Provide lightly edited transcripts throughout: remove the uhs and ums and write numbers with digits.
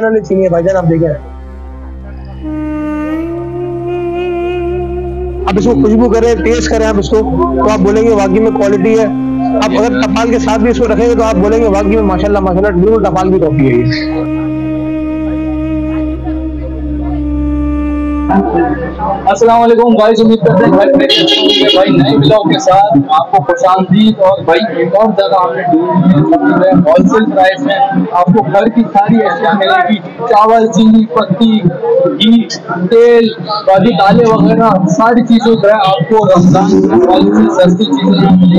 ने छीनी है भाईजान, आप देखें, आप इसको खुशबू करें, टेस्ट करें आप इसको, तो आप बोलेंगे वाकई में क्वालिटी है। आप अगर टपाल के साथ भी इसको रखेंगे तो आप बोलेंगे वाकई में माशाल्लाह माशाल्लाह, बिल्कुल टपाल की कॉफी है ये। अस्सलामुअलैकुम गाइस, उम्मीद करते हैं भाई नए ब्लॉग के साथ आपको खुशामदीद। और भाई एक और जगह हमने डील है, होलसेल प्राइस में आपको घर की सारी अशिया मिलेगी, चावल, चीनी, पत्ती, घी, तेल, बाकी दालें वगैरह सारी चीज़ों का आपको रमजान में सस्ती चीज़ें मिलेंगी।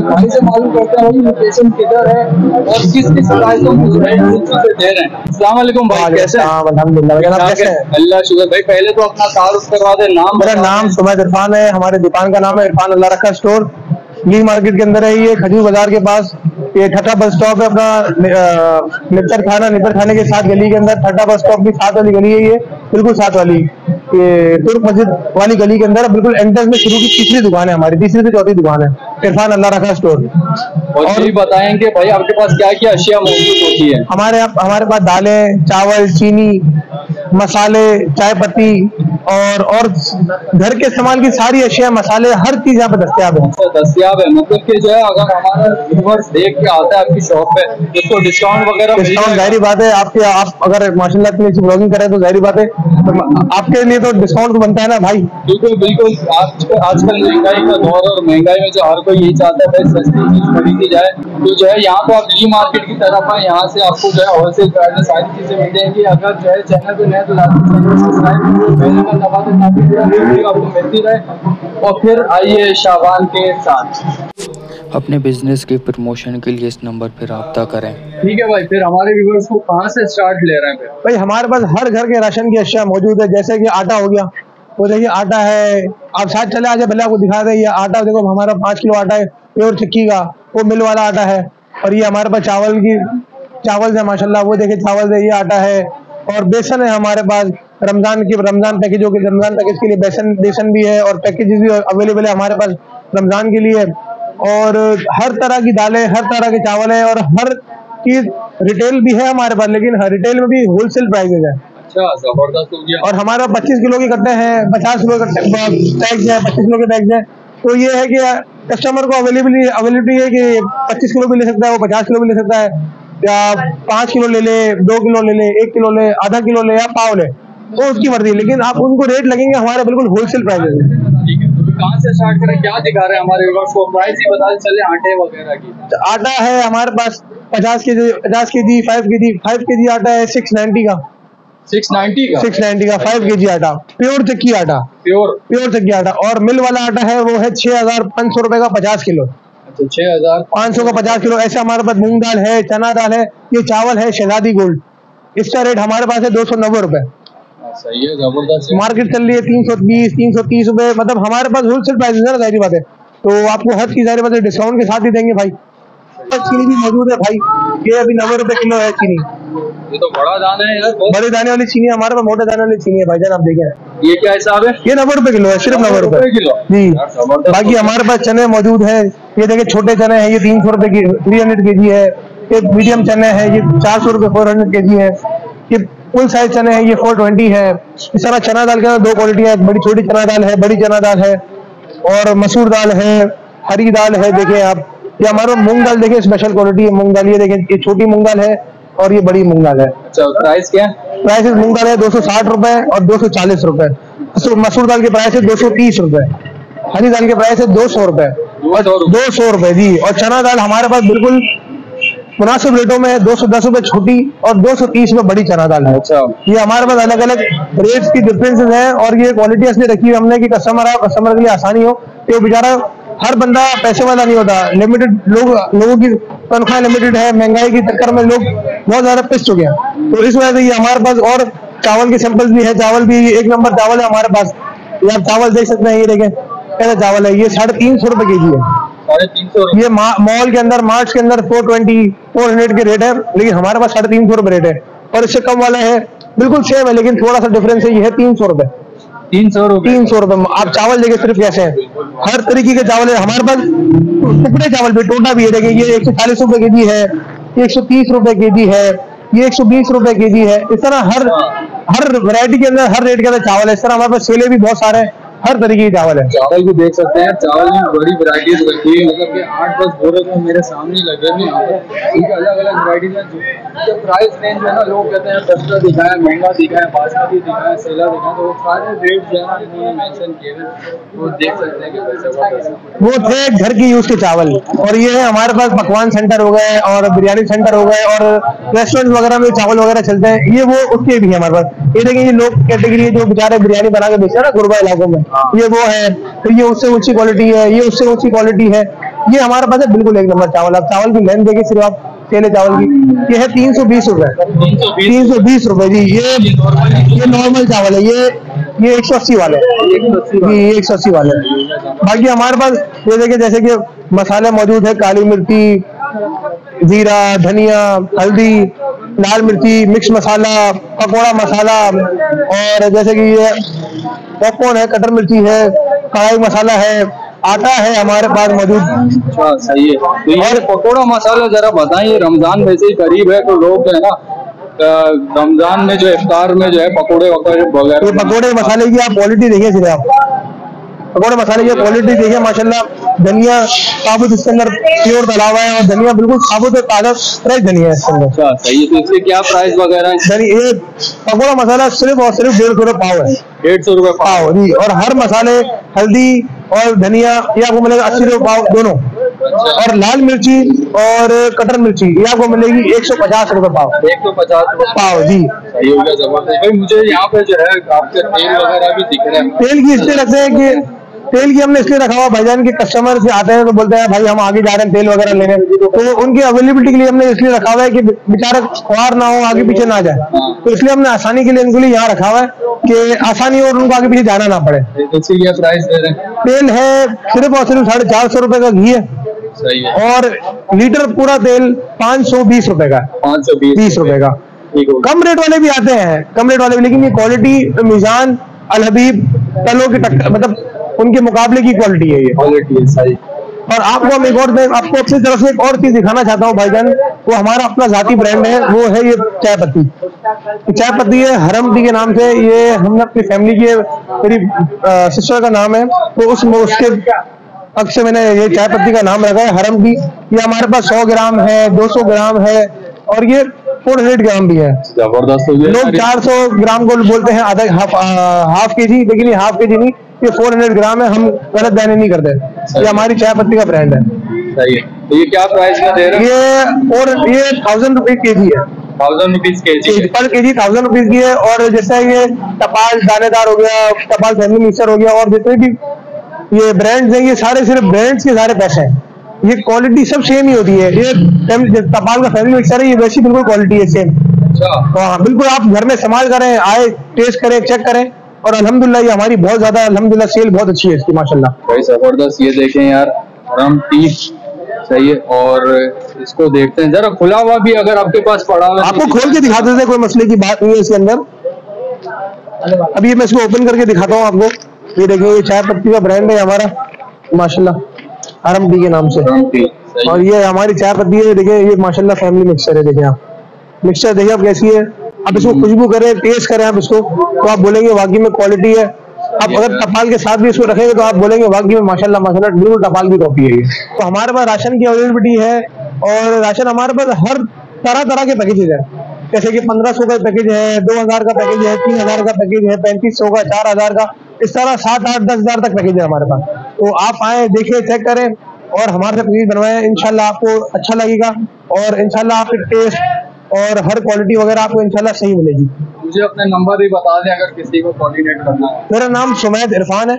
भाई से मालूम करता है लोकेशन किधर है और किस किस प्राइस चीज़ें दे रहे हैं। अस्सलामुअलैकुम भाई, कैसे हैं? अल्लाह शुक्र। भाई पहले तो अपना नाम, मेरा नाम सुमैद इरफान है, हमारे दुकान का नाम है इरफान अल्लाह रखा स्टोर, ली मार्केट के अंदर है ये, खजूर बाजार के पास। ये ठट्टा बस स्टॉप है अपना, निपर खाने के साथ गली के अंदर, ठट्टा बस स्टॉप की साथ वाली गली है ये, बिल्कुल साथ वाली, ये तुर्क मस्जिद वाली गली के अंदर बिल्कुल एंट्रेंस में शुरू की तीसरी दुकान है हमारी, तीसरी से चौथी दुकान है इरफान अल्लाह रखा स्टोर। और ये बताएंगे भाई आपके पास क्या क्या अशिया मौजूद होती है? हमारे पास दालें, चावल, चीनी, मसाले, चाय पत्ती और घर के इस्तेमाल की सारी अशिया, मसाले, हर चीज यहाँ पे दस्तियाब है। मतलब कि जो है अगर हमारा व्यूअर्स देख के आता है आपकी शॉप पे उसको डिस्काउंट वगैरह? डिस्काउंट जाहिर बात है, आपके आप अगर माशाल्लाह इतनी अच्छी ब्लॉगिंग करें तो जाहिर बात है आपके लिए तो डिस्काउंट बनता है ना भाई। बिल्कुल बिल्कुल, आजकल महंगाई का दौर और महंगाई में जो हर कोई यही चाहता है भाई सस्ती चीज खरीदी जाए, तो जो है यहाँ तो आप ली मार्केट की तरफ आए, यहाँ से आपको जो है होलसेल प्राइस में सारी चीजें मिल जाएंगी। अगर जो है चैनल पे नए तो लाजमी आपको मिलती रहे और फिर आइए शाबान के साथ। अपने बिजनेस के प्रमोशन के लिए इस नंबर पर रब्ता करें। ठीक है भाई, फिर हमारे व्यूअर्स को कहाँ से स्टार्ट ले रहे हैं? भाई हमारे पास हर घर के राशन की अशिया मौजूद है, जैसे कि आटा हो गया, वो देखिए आटा है, आप साथ चले आ जाए, पहले आपको दिखा दें। ये आटा देखो हमारा 5 किलो आटा है प्योर चक्की का, वो मिल वाला आटा है। और ये हमारे पास चावल है माशाल्लाह, वो देखिए चावल है, ये आटा है। और बेसन है हमारे पास, रमजान पैकेज के लिए बेसन भी है और पैकेजेस भी अवेलेबल है हमारे पास रमजान के लिए। और हर तरह की दालें, हर तरह के चावल है और हर चीज रिटेल भी है हमारे पास, लेकिन हर रिटेल में भी होलसेल प्राइसेस है। अच्छा, जबरदस्त हो गया। और हमारा 25 किलो के कट्टे हैं, 50 किलो के बैग है, 25 किलो के बैग है। तो ये है कि कस्टमर को अवेलेबिलिटी है कि 25 किलो भी ले सकता है, वो 50 किलो भी ले सकता है, या 5 किलो ले ले, 2 किलो ले ले, 1 किलो ले, आधा किलो ले या पाव ले, तो उसकी मर्जी, लेकिन आप उनको रेट लगेंगे हमारे बिल्कुल होलसेल प्राइस है। ठीक है, तो कहाँ से स्टार्ट करें, क्या दिखा रहे हैं हमारे व्यूअर्स को? प्राइस ही बता चले आटे वगैरह की। आटा है हमारे पास 50 केजी, 5 केजी आटा है 690 का, 690 का 5 केजी आटा, प्योर चक्की आटा। और मिल वाला आटा है वो है 6500 रुपए का 50 किलो, 6500 का 50 किलो। ऐसे हमारे पास मूंग दाल है, चना दाल है, ये चावल है शहजादी गोल्ड, इसका रेट हमारे पास है 290 रुपए। सही है, जबरदस्त। मार्केट चल रही है 320-330 रुपए, मतलब हमारे पास होलसेल प्राइस है, जाहिर बात है, तो आपको हर चीज जाहिर बात है डिस्काउंट के साथ ही देंगे भाई। चीनी भी मौजूद है भाई, ये अभी 90 रुपए किलो है चीनी, ये तो बड़ा दाना है यार, बड़े दाने वाली चीनी है हमारे पास, मोटे दाने वाली चीनी है भाईजान, आप देखें। ये क्या हिसाब है? ये 90 रुपए किलो है, सिर्फ 90 रुपए किलो जी। बाकी हमारे पास चने मौजूद है, ये देखे छोटे चने हैं, ये 300 रुपए की 300 केजी है, ये मीडियम चने हैं, ये 400 रुपए 400 केजी है, ये फुल साइज चने हैं, ये 420 है। इस तरह चना दाल के अंदर 2 क्वालिटी है, बड़ी छोटी चना दाल है, बड़ी चना दाल है, और मसूर दाल है, हरी दाल है, देखे आप। ये हमारे मूंग दाल देखिए स्पेशल क्वालिटी है मूंग दाल, ये देखें, ये छोटी मूंग दाल है और ये बड़ी मूंग दाल है। अच्छा, प्राइस क्या है? प्राइस मूंग दाल है 260 रुपए और 240 रुपए, मसूर दाल के प्राइस है 230 रुपए, हरी दाल के प्राइस है 200 रुपए, 200 रुपए जी। और चना दाल हमारे पास बिल्कुल मुनासिब रेटों में है, 210 रुपए छोटी और 230 रुपए बड़ी चना दाल है। अच्छा, ये हमारे पास अलग अलग रेट्स की डिफरेंसेस है, और ये क्वालिटी इसलिए रखी है हमने कि कस्टमर के लिए आसानी हो, तो बेचारा हर बंदा पैसे वाला नहीं होता, लिमिटेड लोगों की तनख्वाह लिमिटेड है, महंगाई के चक्कर में लोग बहुत ज्यादा पिस चुके हैं, तो इस वजह से ये हमारे पास। और चावल के सैंपल्स भी है, चावल भी एक नंबर चावल है हमारे पास, ये आप चावल देख सकते हैं, ये देखें कैसा चावल है, ये 350 रुपए केजी है, 350। ये मॉल के अंदर, मार्च के अंदर 420-400 के रेट है, लेकिन हमारे पास 350 रुपए रेट है। और इससे कम वाला है बिल्कुल सेम है, लेकिन थोड़ा सा डिफरेंस है, ये है 300 रुपए, 300 रुपए। आप चावल देखे सिर्फ कैसे हैं, हर तरीके के चावल है हमारे पास, टुकड़े चावल भी, टोटा भी है, देखिए ये 140 रुपए केजी है, 130 रुपए केजी है, ये 120 रुपए के जी है। इस तरह हर वैरायटी के अंदर, हर रेट के अंदर चावल है। इस तरह हमारे पास छोले भी बहुत सारे हैं, हर तरीके के चावल है। चावल भी देख सकते हैं, चावल में बड़ी वैरायटीज रखी है, मतलब कि 8-10 बोरे में मेरे सामने लगे हुए हैं। इनका अलग अलग वैरायटीज है, जो प्राइस रेंज में ना लोग कहते हैं सस्ता दिखाया, महंगा दिखाया, बासमती दिखाया, सेला दिखाया, तो सारे रेट जो है इन्होंने मेंशन किए हैं, वो देख सकते हैं कि कैसे। वो थे घर की यूज के चावल, और ये है हमारे पास पकवान सेंटर हो गए और बिरयानी सेंटर हो गए और रेस्टोरेंट वगैरह में चावल वगैरह चलते हैं, ये वो उसके भी है हमारे पास। ये देखिए लोग कैटेगरी जो बेचारे बिरयानी बना के बेचते हैं ना गुरबा इलाकों में, ये वो है, फिर ये उससे ऊंची क्वालिटी है, ये उससे ऊंची क्वालिटी है। ये हमारे पास है बिल्कुल एक नंबर चावल। आप चावल की लेंथ देखिए सिर्फ आप केले चावल की, ये है 320 रुपए जी। ये नॉर्मल चावल है, ये 180 वाले, ये 180 वाले। बाकी हमारे पास ये देखिए जैसे कि मसाले मौजूद है, काली मिर्ची, जीरा, धनिया, हल्दी, लाल मिर्ची, मिक्स मसाला, पकौड़ा मसाला, और जैसे कि ये पॉपकॉर्न है, कटर मिर्ची है, कढ़ाई मसाला है, आटा है हमारे पास मौजूद। अच्छा सही है। तो ये पकौड़ा मसाला जरा बताइए, रमजान वैसे ही करीब है तो लोग है ना रमजान में जो इफ्तार में जो है पकौड़े वगैरह, ये पकौड़े मसाले की आप क्वालिटी देखिए सिर्फ पकौड़े मसाले की क्वालिटी देखिए माशाल्लाह। धनिया साबुत इसके अंदर प्योर डाला हुआ है, और धनिया बिल्कुल साबुत और ताजा फ्रेश धनिया है इसके अंदर। अच्छा सही है। तो इसके क्या प्राइस वगैरह? ये पकौड़ा मसाला सिर्फ और सिर्फ 150 रुपए पाव है, 150 रुपए पाव जी। और हर मसाले हल्दी और धनिया ये आपको मिलेगा 80 रुपए पाव दोनों, और लाल मिर्ची और कटर मिर्ची ये आपको मिलेगी 150 रुपए पाव, 150 रुपए पाव जी। सही हो गया, जबरदस्त। भाई मुझे यहाँ पे जो है आपके तेल वगैरह भी दिख रहे हैं। तेल की इसलिए रखते हैं कि तेल की हमने इसलिए रखा हुआ, भाईजान के कस्टमर से आते हैं तो बोलते हैं भाई हम आगे जा रहे हैं तेल वगैरह लेने, तो उनकी अवेलेबिलिटी के लिए हमने इसलिए रखा हुआ है कि बेचारा ख्वार ना हो, आगे पीछे ना जाए, तो इसलिए हमने आसानी के लिए इनके लिए यहाँ रखा हुआ है कि आसानी हो और उनको आगे पीछे जाना ना पड़े, इसीलिए प्राइस दे रहे हैं। तेल है सिर्फ और सिर्फ 450 रुपए का, घी है, सही है, और लीटर पूरा तेल 520 रुपए का, 520 रुपए का। कम रेट वाले भी आते हैं, कम रेट वाले भी, लेकिन ये क्वालिटी मिजान अल हबीब तलों की टक्कर, मतलब उनके मुकाबले की क्वालिटी है ये, क्वालिटी है सही। और आपको हम एक और आपको अपनी तरफ से एक और चीज दिखाना चाहता हूँ भाईजान, वो हमारा अपना जाती ब्रांड है, वो है ये चाय पत्ती। चाय पत्ती है हरमती के नाम से, ये हमने अपनी फैमिली की, मेरी सिस्टर का नाम है, तो उसके अब से मैंने ये चाय पत्ती का नाम रखा है हरमती। ये हमारे पास 100 ग्राम है, 200 ग्राम है, और ये 400 ग्राम भी है। जबरदस्त। लोग 400 ग्राम को बोलते हैं आधा हाफ के जी, लेकिन ये हाफ के जी नहीं, ये 400 ग्राम है। हम गलत बहने नहीं करते, ये हमारी चाय पत्ती का ब्रांड है। सही है। तो ये क्या प्राइस में दे रहे हैं? ये 1000 रुपीज के जी है, 1000 रुपीज के जी पर के जी 1000 रुपीज की है। और जैसा ये टपाल दानेदार हो गया, टपाल फैमिली मिक्सर हो गया, और जितने भी ये ब्रांड्स हैं, ये सारे सिर्फ ब्रांड्स के सारे पैसे हैं, ये क्वालिटी सब सेम ही होती है। ये टपाल का फैमिली मिक्सर है, ये वैसी बिल्कुल क्वालिटी है सेम। हाँ बिल्कुल, आप घर में इस्तेमाल करें, आए टेस्ट करें, चेक करें, और अल्हम्दुलिल्लाह ये हमारी बहुत ज्यादा अल्हम्दुलिल्लाह सेल बहुत अच्छी है इसकी माशाल्लाह। जबरदस्त। ये देखें यार, हम तीस सही है, और इसको देखते हैं जरा खुला हुआ भी अगर आपके पास पड़ा हुआ, आपको खोल के दिखाते थे, कोई मसले की बात नहीं है इसके अंदर। अभी मैं इसको ओपन करके दिखाता हूँ आपको। ये देखिए, ये चाय पत्ती का ब्रांड है हमारा माशाल्लाह, आरम टी के नाम से, और ये हमारी चाय पत्ती है। देखिए ये माशाल्लाह फैमिली मिक्सर है। देखिए आप मिक्सर, देखिए आप कैसी है, आप इसको खुशबू करें, टेस्ट करें आप इसको, तो आप बोलेंगे वाकई में क्वालिटी है। आप अगर टपाल के साथ भी इसको रखेंगे तो आप बोलेंगे वाकई में माशाल्लाह माशाल्लाह, बिल्कुल टपाल की कॉपी है ये। तो हमारे पास राशन की अवेलेबिलिटी है, और राशन हमारे पास हर तरह के पैकेजेज है, जैसे कि 1500 का पैकेज है, 2000 का पैकेज है, 3000 का पैकेज है, 3500 का, 4000 का, इस तरह 7-8-10 हजार तक पैकेज है हमारे पास। तो आप आए, देखें, चेक करें, और हमारे से पैकेज बनवाएं, इंशाल्लाह आपको अच्छा लगेगा, और इंशाल्लाह आपके टेस्ट और हर क्वालिटी वगैरह आपको इंशाल्लाह सही मिलेगी। मुझे अपना नंबर भी बता दें अगर किसी को कोऑर्डिनेट करना है। मेरा नाम सुमैद इरफान है,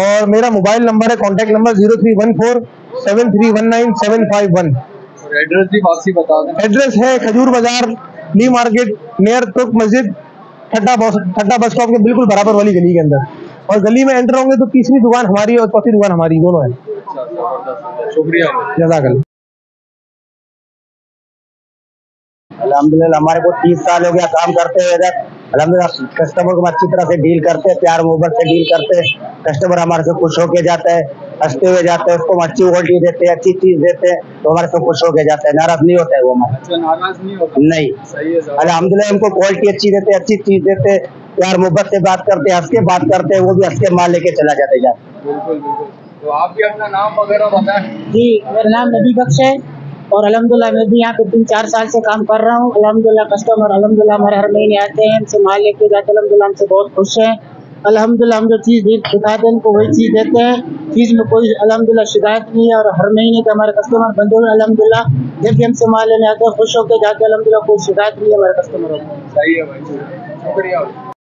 और मेरा मोबाइल नंबर है, कॉन्टेक्ट नंबर 0314 7319751। एड्रेस भी वापसी बता दें। एड्रेस है खजूर बाजार, ली मार्केट, नियर तुर्क मस्जिद, ठट्टा बस स्टॉप के बिल्कुल बराबर वाली गली के अंदर। और गली में एंटर होंगे तो तीसरी दुकान हमारी और चौथी दुकान हमारी, दोनों है। शुक्रिया, जज़ाकल्लाह। अल्हम्दुलिल्लाह हमारे को 30 साल हो गया काम करते हुए इधर। अल्हम्दुलिल्लाह कस्टमर को अच्छी तरह से डील करते हैं, प्यार मोहब्बत से डील करते हैं, कस्टमर हमारे से खुश होके जाता है। हंसते हुए जाते हैं, उसको अच्छी क्वालिटी देते हैं, अच्छी चीज देते हैं तो हमारे से खुश होकर जाता है, नाराज नहीं होता है वो हमारा। अच्छा, नाराज नहीं होता? नहीं, अलहमदुलिल्लाह हमको क्वालिटी अच्छी देते हैं, अच्छी चीज देते हैं, प्यार मोहब्बत से बात करते हैं, हंस के बात करते हैं, वो भी हंस के माल लेके चला जाते जाते। बिल्कुल बिल्कुल। तो आप भी अपना नाम वगैरह बताएं। जी, मेरा नाम नबी बख्श है और अलहमदुलिल्लाह मैं भी यहाँ पे 3-4 साल से काम कर रहा हूँ। अलहमदुलिल्लाह कस्टमर अलहमदुलिल्लाह हमारे हर महीने आते हैं, हमसे माल लेके जाते हैं, अलहमदुलिल्लाह हमसे बहुत खुश है। अलहमदुलिल्लाह हम जो चीज़ दिखाते हैं उनको वही चीज़ देते हैं, चीज़ में कोई अलहमदुलिल्लाह शिकायत नहीं है और हर महीने के हमारे कस्टमर बंधु अलहमदुलिल्लाह जब भी हमसे माल लेने आते हैं खुश होकर जाते हैं, अलहमदुलिल्लाह कोई शिकायत नहीं है हमारे कस्टमरों को। सही है भाई, शुक्रिया।